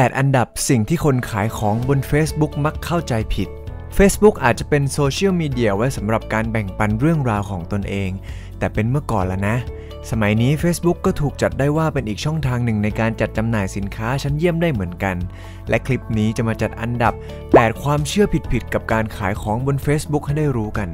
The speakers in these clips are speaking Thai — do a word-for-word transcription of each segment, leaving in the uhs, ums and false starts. แปด อันดับสิ่งที่คนขายของบน Facebook มักเข้าใจผิด Facebook อาจจะเป็นโซเชียลมีเดียไว้สำหรับการแบ่งปันเรื่องราวของตนเองแต่เป็นเมื่อก่อนแล้วนะสมัยนี้ Facebook ก็ถูกจัดได้ว่าเป็นอีกช่องทางหนึ่งในการจัดจำหน่ายสินค้าชั้นเยี่ยมได้เหมือนกันและคลิปนี้จะมาจัดอันดับแปดความเชื่อผิดๆกับการขายของบน Facebook ให้ได้รู้กัน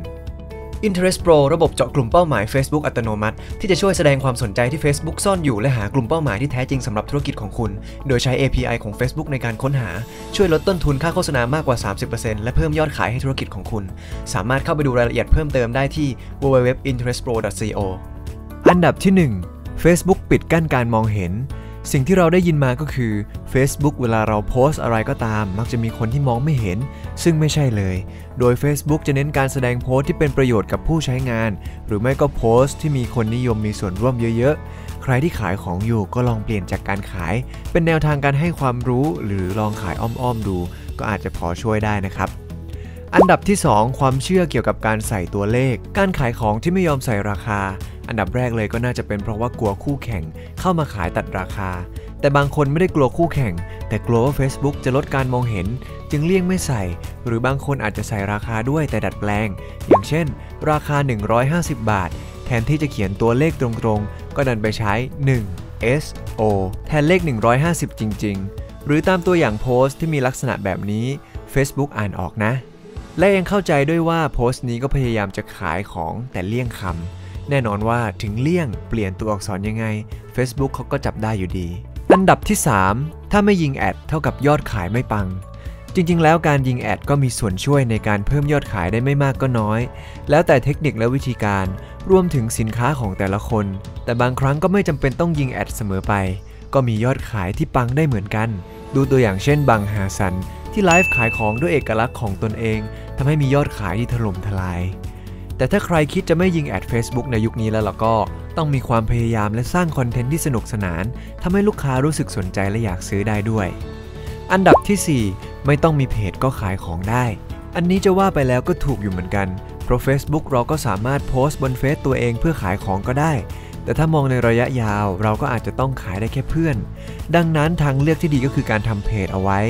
InterestPro ระบบเจาะกลุ่มเป้าหมาย Facebook อัตโนมัติที่จะช่วยแสดงความสนใจที่ Facebook ซ่อนอยู่และหากลุ่มเป้าหมายที่แท้จริงสำหรับธุรกิจของคุณโดยใช้ เอ พี ไอ ของ Facebook ในการค้นหาช่วยลดต้นทุนค่าโฆษณามากกว่า สามสิบเปอร์เซ็นต์ และเพิ่มยอดขายให้ธุรกิจของคุณสามารถเข้าไปดูรายละเอียดเพิ่มเติมได้ที่ ดับเบิลยู ดับเบิลยู ดับเบิลยู ดอท อินเทอร์เรสต์โปร ดอท ซี โอ อันดับที่หนึ่ง Facebook ปิดกั้นการมองเห็นสิ่งที่เราได้ยินมาก็คือ Facebook เวลาเราโพสต์อะไรก็ตามมักจะมีคนที่มองไม่เห็นซึ่งไม่ใช่เลยโดย Facebook จะเน้นการแสดงโพสต์ที่เป็นประโยชน์กับผู้ใช้งานหรือไม่ก็โพสต์ที่มีคนนิยมมีส่วนร่วมเยอะๆใครที่ขายของอยู่ก็ลองเปลี่ยนจากการขายเป็นแนวทางการให้ความรู้หรือลองขายอ้อมๆดูก็อาจจะพอช่วยได้นะครับอันดับที่สองความเชื่อเกี่ยวกับการใส่ตัวเลขการขายของที่ไม่ยอมใส่ราคาอันดับแรกเลยก็น่าจะเป็นเพราะว่ากลัวคู่แข่งเข้ามาขายตัดราคาแต่บางคนไม่ได้กลัวคู่แข่งแต่กลัวว่า Facebook จะลดการมองเห็นจึงเลี่ยงไม่ใส่หรือบางคนอาจจะใส่ราคาด้วยแต่ดัดแปลงอย่างเช่นราคาหนึ่งร้อยห้าสิบบาทแทนที่จะเขียนตัวเลขตรงๆก็ดันไปใช้หนึ่ง เอส โอ แทนเลขหนึ่งร้อยห้าสิบจริงๆหรือตามตัวอย่างโพสต์ที่มีลักษณะแบบนี้ Facebook อ่านออกนะและยังเข้าใจด้วยว่าโพสต์นี้ก็พยายามจะขายของแต่เลี่ยงคำแน่นอนว่าถึงเลี่ยงเปลี่ยนตัวอักษรยังไง Facebook เขาก็จับได้อยู่ดีอันดับที่สามถ้าไม่ยิงแอดเท่ากับยอดขายไม่ปังจริงๆแล้วการยิงแอดก็มีส่วนช่วยในการเพิ่มยอดขายได้ไม่มากก็น้อยแล้วแต่เทคนิคและวิธีการรวมถึงสินค้าของแต่ละคนแต่บางครั้งก็ไม่จำเป็นต้องยิงแอดเสมอไปก็มียอดขายที่ปังได้เหมือนกันดูตัวอย่างเช่นบังฮาซันที่ไลฟ์ขายของด้วยเอกลักษณ์ของตนเองทำให้มียอดขายที่ถล่มทลายแต่ถ้าใครคิดจะไม่ยิงแอด Facebook ในยุคนี้แล้วล่ะก็ต้องมีความพยายามและสร้างคอนเทนต์ที่สนุกสนานทำให้ลูกค้ารู้สึกสนใจและอยากซื้อได้ด้วยอันดับที่สี่ไม่ต้องมีเพจก็ขายของได้อันนี้จะว่าไปแล้วก็ถูกอยู่เหมือนกันเพราะ Facebook เราก็สามารถโพสต์บนเฟซตัวเองเพื่อขายของก็ได้แต่ถ้ามองในระยะยาวเราก็อาจจะต้องขายได้แค่เพื่อนดังนั้นทางเลือกที่ดีก็คือการทำเพจเอาไว้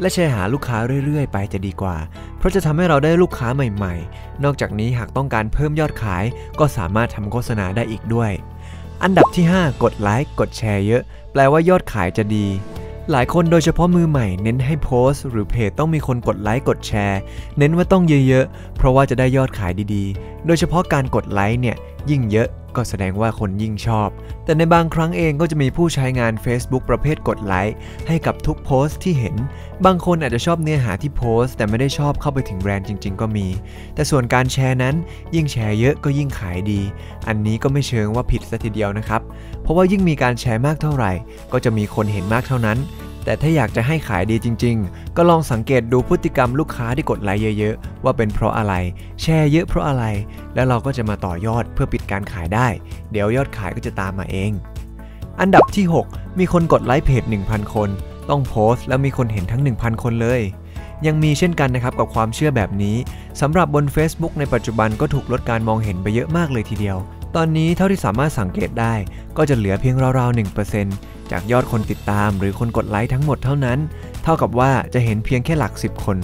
และแชร์หาลูกค้าเรื่อยๆไปจะดีกว่าเพราะจะทำให้เราได้ลูกค้าใหม่ๆนอกจากนี้หากต้องการเพิ่มยอดขายก็สามารถทำโฆษณาได้อีกด้วยอันดับที่ห้ากดไลค์กดแชร์เยอะแปลว่ายอดขายจะดีหลายคนโดยเฉพาะมือใหม่เน้นให้โพสต์หรือเพจต้องมีคนกดไลค์กดแชร์เน้นว่าต้องเยอะๆเพราะว่าจะได้ยอดขายดีๆโดยเฉพาะการกดไลค์เนี่ยยิ่งเยอะก็แสดงว่าคนยิ่งชอบแต่ในบางครั้งเองก็จะมีผู้ใช้งาน Facebook ประเภทกดไลค์ให้กับทุกโพสต์ที่เห็นบางคนอาจจะชอบเนื้อหาที่โพสต์แต่ไม่ได้ชอบเข้าไปถึงแบรนด์จริงๆก็มีแต่ส่วนการแชร์นั้นยิ่งแชร์เยอะก็ยิ่งขายดีอันนี้ก็ไม่เชิงว่าผิดซะทีเดียวนะครับเพราะว่ายิ่งมีการแชร์มากเท่าไหร่ก็จะมีคนเห็นมากเท่านั้นแต่ถ้าอยากจะให้ขายดีจริงๆก็ลองสังเกตดูพฤติกรรมลูกค้าที่กดไลค์เยอะๆว่าเป็นเพราะอะไรแชร์เยอะเพราะอะไรแล้วเราก็จะมาต่อยอดเพื่อปิดการขายได้เดี๋ยวยอดขายก็จะตามมาเองอันดับที่หกมีคนกดไลค์เพจ หนึ่งพัน คนต้องโพสต์แล้วมีคนเห็นทั้ง หนึ่งพัน คนเลยยังมีเช่นกันนะครับกับความเชื่อแบบนี้สำหรับบน Facebook ในปัจจุบันก็ถูกลดการมองเห็นไปเยอะมากเลยทีเดียวตอนนี้เท่าที่สามารถสังเกตได้ก็จะเหลือเพียงราวๆ หนึ่งเปอร์เซ็นต์ จากยอดคนติดตามหรือคนกดไลค์ทั้งหมดเท่านั้นเท่ากับว่าจะเห็นเพียงแค่หลักสิบคน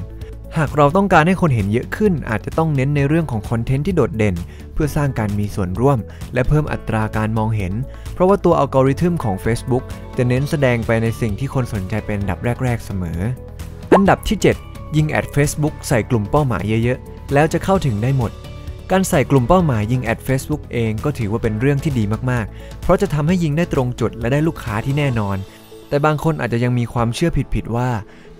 หากเราต้องการให้คนเห็นเยอะขึ้นอาจจะต้องเน้นในเรื่องของคอนเทนต์ที่โดดเด่นเพื่อสร้างการมีส่วนร่วมและเพิ่มอัตราการมองเห็นเพราะว่าตัวอัลกอริทึมของ Facebook จะเน้นแสดงไปในสิ่งที่คนสนใจเป็นอันดับแรกๆเสมออันดับที่เจ็ดยิงแอด Facebook ใส่กลุ่มเป้าหมายเยอะๆแล้วจะเข้าถึงได้หมดการใส่กลุ่มเป้าหมายยิงแอด Facebook เองก็ถือว่าเป็นเรื่องที่ดีมากๆเพราะจะทำให้ยิงได้ตรงจุดและได้ลูกค้าที่แน่นอนแต่บางคนอาจจะยังมีความเชื่อผิดๆว่า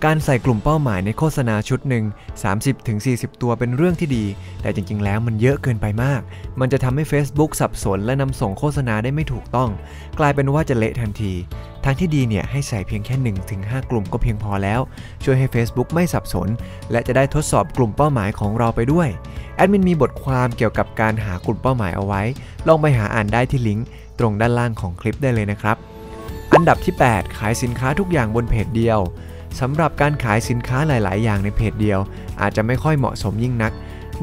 การใส่กลุ่มเป้าหมายในโฆษณาชุดหนึ่ง สามสิบถึงสี่สิบ ตัวเป็นเรื่องที่ดีแต่จริงๆแล้วมันเยอะเกินไปมากมันจะทำให้ Facebook สับสนและนำส่งโฆษณาได้ไม่ถูกต้องกลายเป็นว่าจะเละทันทีทางที่ดีเนี่ยให้ใส่เพียงแค่ หนึ่งถึงห้า กลุ่มก็เพียงพอแล้วช่วยให้ Facebook ไม่สับสนและจะได้ทดสอบกลุ่มเป้าหมายของเราไปด้วยแอดมินมีบทความเกี่ยวกับการหากลุ่มเป้าหมายเอาไว้ลองไปหาอ่านได้ที่ลิงก์ตรงด้านล่างของคลิปได้เลยนะครับอันดับที่แปดขายสินค้าทุกอย่างบนเพจเดียวสำหรับการขายสินค้าหลายๆอย่างในเพจเดียวอาจจะไม่ค่อยเหมาะสมยิ่งนัก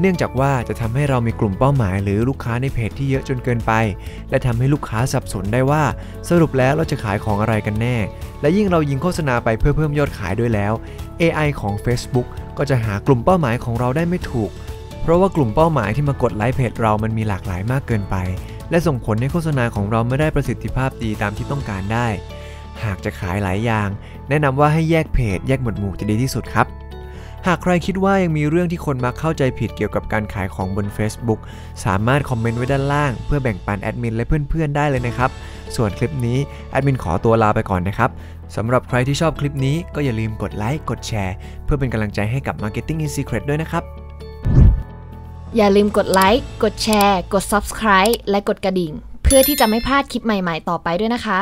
เนื่องจากว่าจะทำให้เรามีกลุ่มเป้าหมายหรือลูกค้าในเพจที่เยอะจนเกินไปและทำให้ลูกค้าสับสนได้ว่าสรุปแล้วเราจะขายของอะไรกันแน่และยิ่งเรายิงโฆษณาไปเพื่อเพิ่มยอดขายด้วยแล้ว เอ ไอ ของ Facebook ก็จะหากลุ่มเป้าหมายของเราได้ไม่ถูกเพราะว่ากลุ่มเป้าหมายที่มากดไลค์เพจเรามันมีหลากหลายมากเกินไปและส่งผลให้โฆษณาของเราไม่ได้ประสิทธิภาพดีตามที่ต้องการได้หากจะขายหลายอย่างแนะนำว่าให้แยกเพจแยกหมวดหมู่จะดีที่สุดครับหากใครคิดว่ายังมีเรื่องที่คนมักเข้าใจผิดเกี่ยวกับการขายของบน Facebook สามารถคอมเมนต์ไว้ด้านล่างเพื่อแบ่งปันแอดมินและเพื่อนๆได้เลยนะครับส่วนคลิปนี้แอดมินขอตัวลาไปก่อนนะครับสำหรับใครที่ชอบคลิปนี้ก็อย่าลืมกดไลค์กดแชร์เพื่อเป็นกำลังใจให้กับ Marketing In Secret ด้วยนะครับอย่าลืมกดไลค์กดแชร์กด Subscribe และกดกระดิ่งเพื่อที่จะไม่พลาดคลิปใหม่ๆต่อไปด้วยนะคะ